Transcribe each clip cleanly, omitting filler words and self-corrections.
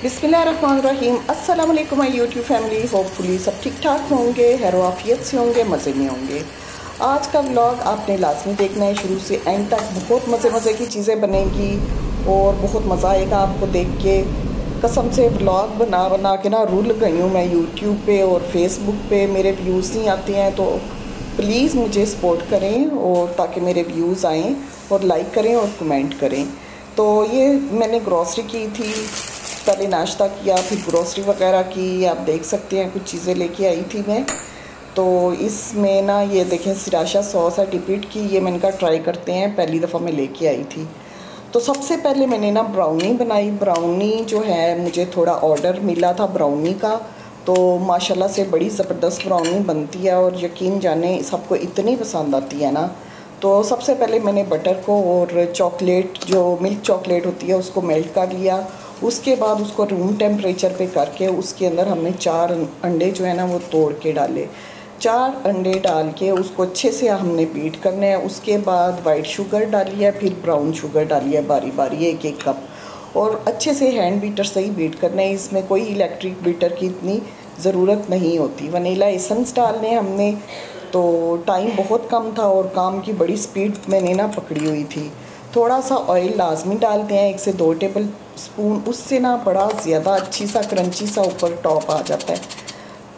बिस्मिल्लाहिर्रहमानिर्रहीम। अस्सलाम वालेकुम माय यूट्यूब फैमिली। होपफुली सब ठीक ठाक होंगे, हैरोआफियत से होंगे, मज़े में होंगे। आज का व्लॉग आपने लाजमी देखना है शुरू से एंड तक। बहुत मज़े की चीज़ें बनेंगी और बहुत मज़ा आएगा आपको देख के। कसम से व्लॉग बना के ना रूल गई हूँ मैं। यूट्यूब पे और फेसबुक पे मेरे व्यूज़ नहीं आते हैं, तो प्लीज़ मुझे सपोर्ट करें और ताकि मेरे व्यूज़ आएँ, और लाइक करें और कमेंट करें। तो ये मैंने ग्रॉसरी की थी, पहले नाश्ता किया फिर ग्रॉसरी वगैरह की। आप देख सकते हैं कुछ चीज़ें लेके आई थी मैं। तो इसमें ना ये देखें सिराशा सॉस है डिपिट की, ये मैंने कहा ट्राई करते हैं, पहली दफ़ा मैं लेके आई थी। तो सबसे पहले मैंने ना ब्राउनी बनाई। ब्राउनी जो है मुझे थोड़ा ऑर्डर मिला था ब्राउनी का, तो माशाल्लाह से बड़ी ज़बरदस्त ब्राउनी बनती है और यकीन जाने सबको इतनी पसंद आती है ना। तो सबसे पहले मैंने बटर को और चॉकलेट जो मिल्क चॉकलेट होती है उसको मेल्ट कर लिया। उसके बाद उसको रूम टेम्परेचर पे करके उसके अंदर हमने 4 अंडे जो है ना वो तोड़ के डाले। 4 अंडे डाल के उसको अच्छे से हमने बीट करना है। उसके बाद वाइट शुगर डाली है, फिर ब्राउन शुगर डाली है बारी बारी 1-1 कप, और अच्छे से हैंड बीटर से ही बीट करना है। इसमें कोई इलेक्ट्रिक बीटर की इतनी ज़रूरत नहीं होती। वनीला एसेंस डालने हमने, तो टाइम बहुत कम था और काम की बड़ी स्पीड मैंने ना पकड़ी हुई थी। थोड़ा सा ऑयल लाजमी डालते हैं, 1 से 2 टेबल स्पून, उससे ना बड़ा ज़्यादा अच्छी सा क्रंची सा ऊपर टॉप आ जाता है।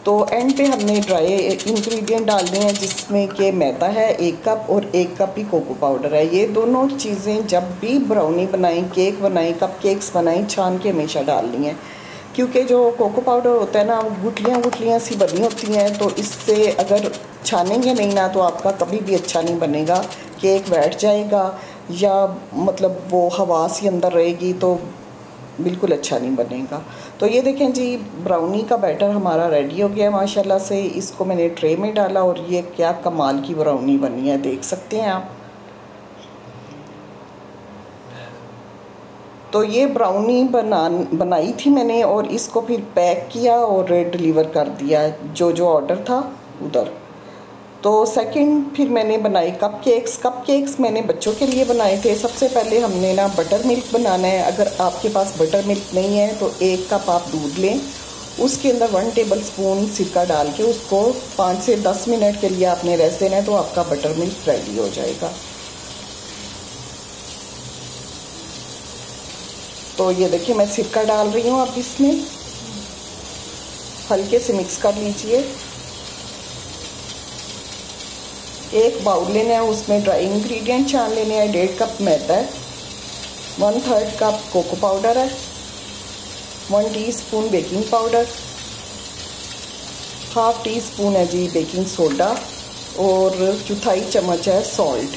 तो एंड पे हमने ड्राई इंग्रेडिएंट डालने हैं, जिसमें कि मैदा है 1 कप और 1 कप ही कोको पाउडर है। ये दोनों चीज़ें जब भी ब्राउनी बनाएं, केक बनाएं, कपकेक्स बनाएं, छान के हमेशा डालनी है, क्योंकि जो कोको पाउडर होता है ना गुठलियाँ सी बनी होती हैं, तो इससे अगर छानेंगे नहीं ना तो आपका कभी भी अच्छा नहीं बनेगा। केक बैठ जाएगा या मतलब वो हवा सी अंदर रहेगी तो बिल्कुल अच्छा नहीं बनेगा। तो ये देखें जी ब्राउनी का बैटर हमारा रेडी हो गया माशाल्लाह से। इसको मैंने ट्रे में डाला और ये क्या कमाल की ब्राउनी बनी है, देख सकते हैं आप। तो ये ब्राउनी बनाई थी मैंने और इसको फिर पैक किया और डिलीवर कर दिया जो ऑर्डर था उधर। तो सेकंड फिर मैंने बनाए कपकेक्स। कपकेक्स मैंने बच्चों के लिए बनाए थे। सबसे पहले हमने ना बटर मिल्क बनाना है। अगर आपके पास बटर मिल्क नहीं है तो 1 कप आप दूध लें, उसके अंदर 1 टेबल स्पून सिरका डाल के उसको 5 से 10 मिनट के लिए आपने रेस्ट देना है, तो आपका बटर मिल्क रेडी हो जाएगा। तो ये देखिए मैं सिरका डाल रही हूँ, आप इसमें हल्के से मिक्स कर लीजिए। 1 बाउल लेना है, उसमें ड्राई इंग्रेडिएंट छान लेने हैं। 1.5 कप मैदा है, 1/3 कप कोको पाउडर है, 1 टीस्पून बेकिंग पाउडर, 1/2 टीस्पून है जी बेकिंग सोडा, और 1/4 चम्मच है सॉल्ट।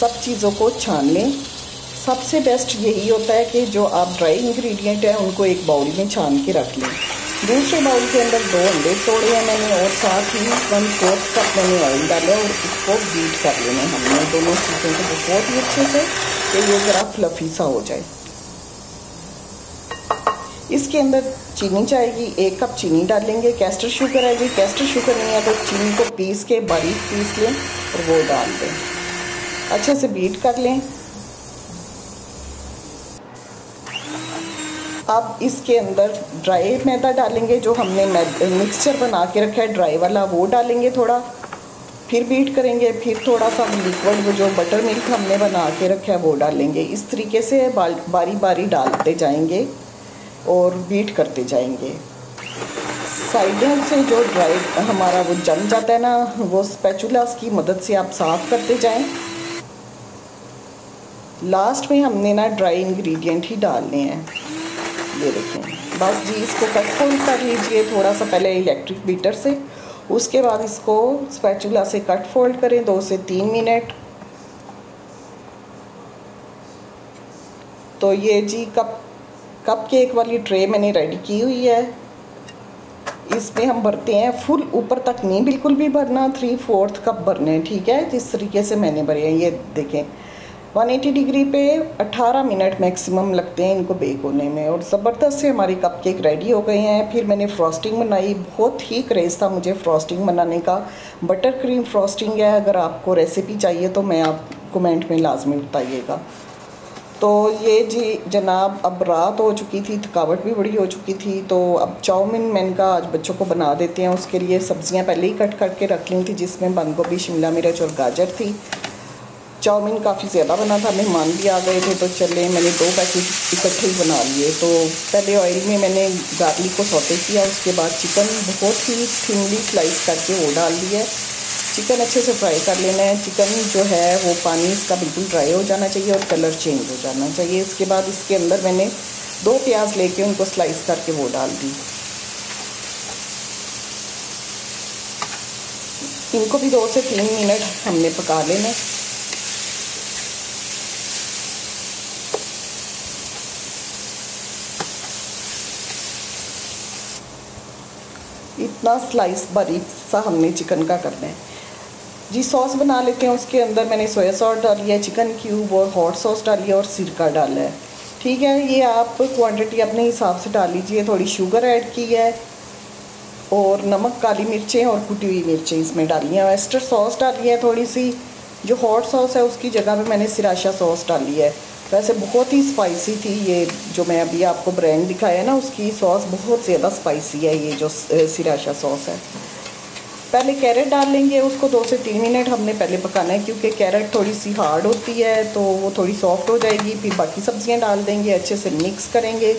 सब चीज़ों को छान लें। सबसे बेस्ट यही होता है कि जो आप ड्राई इंग्रेडिएंट हैं उनको 1 बाउल में छान के रख लें। दूसरे बाउल के अंदर 2 अंडे तोड़े हैं मैंने, और साथ ही 1/4 कप मैंने ऑयल डाला और इसको बीट कर लेना हमने दोनों चीज़ों को बहुत ही अच्छे से, तो ये ज़रा फ्लफी सा हो जाए। इसके अंदर चीनी जाएगी, 1 कप चीनी डालेंगे। कैस्टर शुगर है जी, कैस्टर शुगर नहीं है तो चीनी को पीस के बारीक पीस लें और वो डाल दें, अच्छे से बीट कर लें। अब इसके अंदर ड्राई मैदा डालेंगे, जो हमने मिक्सचर बना के रखा है ड्राई वाला वो डालेंगे थोड़ा, फिर बीट करेंगे। फिर थोड़ा सा लिक्विड वो जो बटर मिल्क हमने बना के रखा है वो डालेंगे। इस तरीके से बारी बारी डालते जाएंगे और बीट करते जाएंगे। साइडों से जो ड्राई हमारा वो जम जाता है ना, वो स्पैचुला की मदद से आप साफ़ करते जाएँ। लास्ट में हमने ना ड्राई इंग्रेडिएंट ही डालने हैं, ये देखें। बस जी इसको कट फोल्ड कर लीजिए थोड़ा सा, पहले इलेक्ट्रिक बीटर से, उसके बाद इसको स्पैचुला से कट फोल्ड करें 2 से 3 मिनट। तो ये जी कपकेक वाली ट्रे मैंने रेडी की हुई है। इसमें हम भरते हैं फुल, ऊपर तक नहीं बिल्कुल भी भरना, 3/4 कप भरने, ठीक है, जिस तरीके से मैंने भरे हैं। ये देखें 180 डिग्री पे 18 मिनट मैक्सिमम लगते हैं इनको बेक होने में, और ज़बरदस्त से हमारी कपकेक रेडी हो गए हैं। फिर मैंने फ्रॉस्टिंग बनाई, बहुत ही क्रेज़ था मुझे फ्रॉस्टिंग बनाने का। बटर क्रीम फ्रॉस्टिंग है, अगर आपको रेसिपी चाहिए तो मैं आप कमेंट में लाजमी बताइएगा। तो ये जी जनाब, अब रात हो चुकी थी, थकावट भी बड़ी हो चुकी थी, तो अब चाउमीन मैंने कहा आज बच्चों को बना देते हैं। उसके लिए सब्जियां पहले ही कट करके रख ली थी, जिसमें बंद गोभी, शिमला मिर्च और गाजर थी। चाउमीन काफ़ी ज़्यादा बना था, मेहमान भी आ गए थे, तो चले मैंने 2 पैकेट इकट्ठे ही बना लिए। तो पहले ऑयल में मैंने गार्लिक को सौते किया, उसके बाद चिकन बहुत ही थिनली स्लाइस करके वो डाल दिया है। चिकन अच्छे से फ्राई कर लेना है। चिकन जो है वो पानी इसका बिल्कुल ड्राई हो जाना चाहिए और कलर चेंज हो जाना चाहिए। इसके बाद इसके अंदर मैंने 2 प्याज लेके उनको स्लाइस करके वो डाल दी। इनको भी 2 से 3 मिनट हमने पका लेना। इतना स्लाइस बारीक सा हमने चिकन का करना है जी। सॉस बना लेते हैं। उसके अंदर मैंने सोया सॉस डाली है, चिकन क्यूब और हॉट सॉस डाली है और सिरका डाला है। ठीक है, ये आप क्वांटिटी अपने हिसाब से डाल लीजिए। थोड़ी शुगर ऐड की है और नमक, काली मिर्चें और कुटी हुई मिर्चें इसमें डाली हैं। वेस्टर सॉस डाली है थोड़ी सी, जो हॉट सॉस है उसकी जगह पर मैंने सिराशा सॉस डाली है। वैसे बहुत ही स्पाइसी थी ये, जो मैं अभी आपको ब्रांड दिखाया ना, उसकी सॉस बहुत ज़्यादा स्पाइसी है ये जो सिराशा सॉस है। पहले कैरेट डाल लेंगे, उसको 2 से 3 मिनट हमने पहले पकाना है, क्योंकि कैरेट थोड़ी सी हार्ड होती है तो वो थोड़ी सॉफ्ट हो जाएगी। फिर बाकी सब्जियां डाल देंगे, अच्छे से मिक्स करेंगे।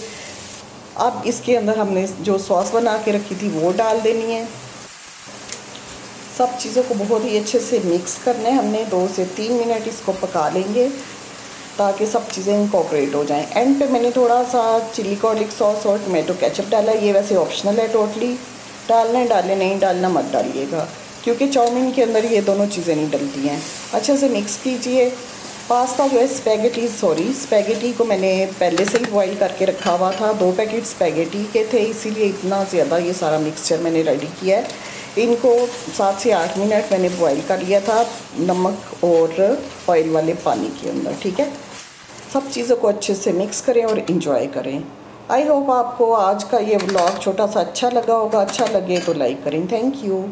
अब इसके अंदर हमने जो सॉस बना के रखी थी वो डाल देनी है। सब चीज़ों को बहुत ही अच्छे से मिक्स करना है। हमने 2 से 3 मिनट इसको पका लेंगे ताकि सब चीज़ें इनकॉर्पोरेट हो जाएं। एंड पे मैंने थोड़ा सा चिली गार्लिक सॉस और टोमेटो केचप डाला। ये वैसे ऑप्शनल है, टोटली डालना है, डालें, नहीं डालना मत डालिएगा, क्योंकि चाउमीन के अंदर ये दोनों चीज़ें नहीं डलती हैं। अच्छे से मिक्स कीजिए। पास्ता जो है स्पैगेटी को मैंने पहले से ही बॉइल करके रखा हुआ था। 2 पैकेट स्पैगेटी के थे, इसीलिए इतना ज़्यादा ये सारा मिक्सचर मैंने रेडी किया है। इनको 7 से 8 मिनट मैंने बॉइल कर लिया था नमक और ऑयल वाले पानी के अंदर। ठीक है, सब चीज़ों को अच्छे से मिक्स करें और इंजॉय करें। आई होप आपको आज का ये व्लॉग छोटा सा अच्छा लगा होगा। अच्छा लगे तो लाइक करें। Thank you.